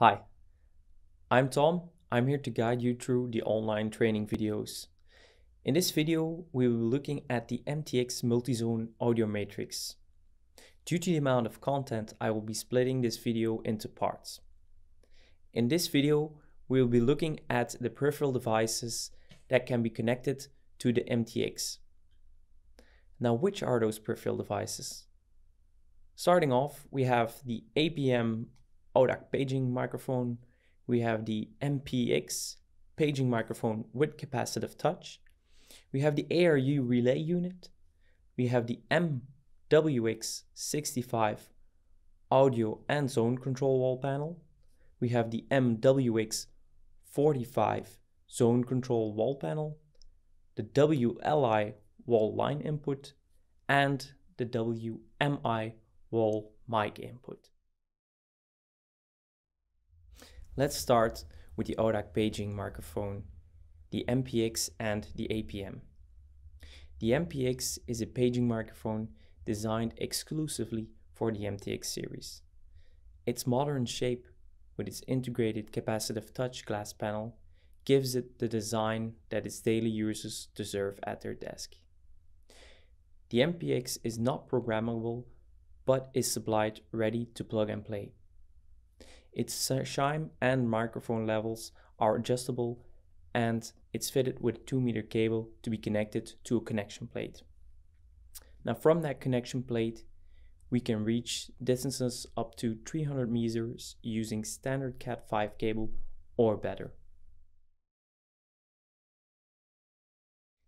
Hi, I'm Tom. I'm here to guide you through the online training videos. In this video, we will be looking at the MTX multi-zone audio matrix. Due to the amount of content, I will be splitting this video into parts. In this video, we will be looking at the peripheral devices that can be connected to the MTX. Now, which are those peripheral devices? Starting off, we have the APM AUDAC paging microphone, we have the MPX paging microphone with capacitive touch, we have the ARU relay unit, we have the MWX65 audio and zone control wall panel, we have the MWX45 zone control wall panel, the WLI wall line input, and the WMI wall mic input. Let's start with the AUDAC paging microphone, the MPX and the APM. The MPX is a paging microphone designed exclusively for the MTX series. Its modern shape with its integrated capacitive touch glass panel gives it the design that its daily users deserve at their desk. The MPX is not programmable but is supplied ready to plug and play. Its chime and microphone levels are adjustable and it's fitted with a 2-meter cable to be connected to a connection plate. Now from that connection plate, we can reach distances up to 300 meters using standard CAT5 cable or better.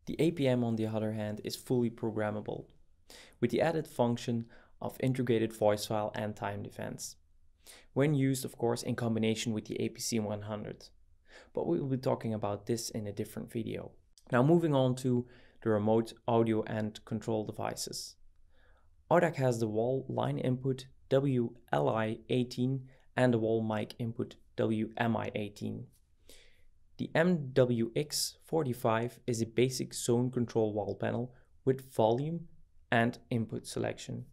The APM, on the other hand, is fully programmable with the added function of integrated voice file and timed events, when used, of course, in combination with the APC-100. But we will be talking about this in a different video. Now moving on to the remote audio and control devices. AUDAC has the wall line input WLI18 and the wall mic input WMI18. The MWX45 is a basic zone control wall panel with volume and input selection,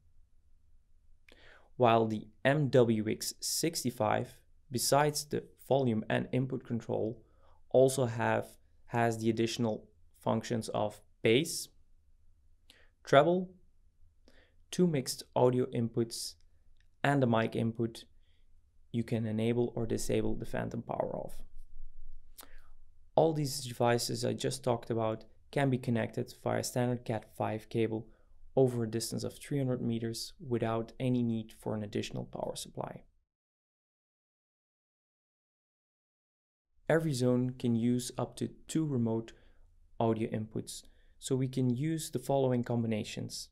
while the MWX65, besides the volume and input control, also has the additional functions of bass, treble, 2 mixed audio inputs, and the mic input. You can enable or disable the phantom power off. All these devices I just talked about can be connected via standard CAT5 cable over a distance of 300 meters without any need for an additional power supply. Every zone can use up to 2 remote audio inputs, so we can use the following combinations.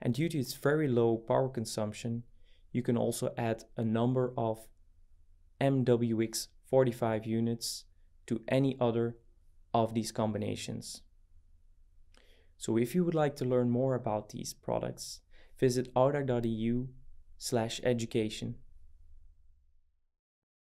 And due to its very low power consumption, you can also add a number of MWX45 units to any other of these combinations. So if you would like to learn more about these products, visit audac.eu/education.